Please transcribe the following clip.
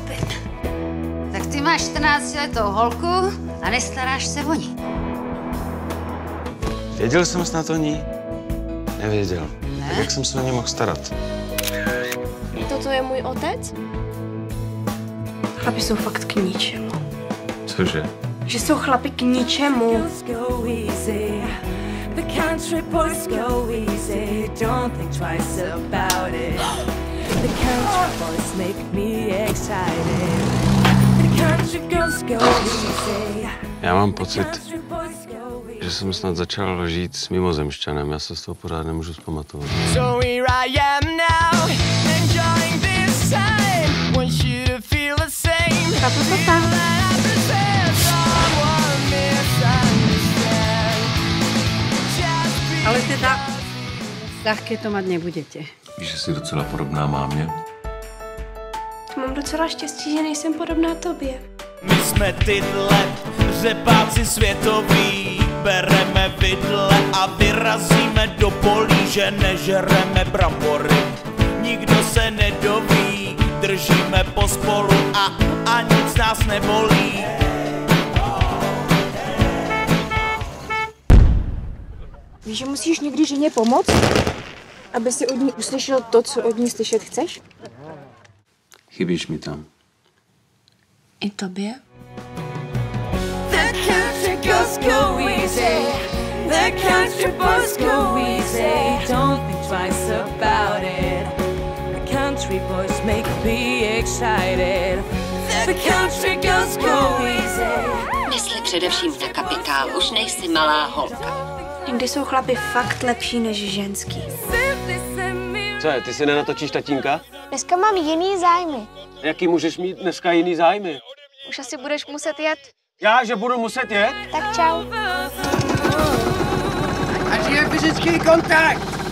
pochopit. Tak ty máš 14letou holku a nestaráš se o ní. Věděl jsem snad o ní? Nevěděl. Ne? Tak jak jsem se o ní mohl starat? Toto je můj otec? Chlapi jsou fakt k ničemu. Cože? Že jsou chlapi k ničemu. Já mám pocit, že jsem snad začal žít s mimozemšťanem. Já se z toho pořád nemůžu vzpamatovat. Ale teda ľahké to mať nebudete. Víš, že jsi docela podobná mámě? Mám docela štěstí, že nejsem podobná tobě. My jsme tyhle řepáci světoví. Bereme vidle a vyrazíme do polí, že nežereme brambory. Nikdo se nedoví, držíme pospolu a nic nás nebolí. Víš, že musíš někdy ženě pomoct, aby si od ní uslyšel to, co od ní slyšet chceš? Chybíš mi tam. I tobě? Mysli především na kapitál, už nejsi malá holka. Někdy jsou chlapi fakt lepší než ženský. Co je, ty si nenatočíš tatínka? Dneska mám jiný zájmy. Jaký můžeš mít dneska jiný zájmy? Už asi budeš muset jet. Já, že budu muset jet? Tak čau. Až je fyzický kontakt!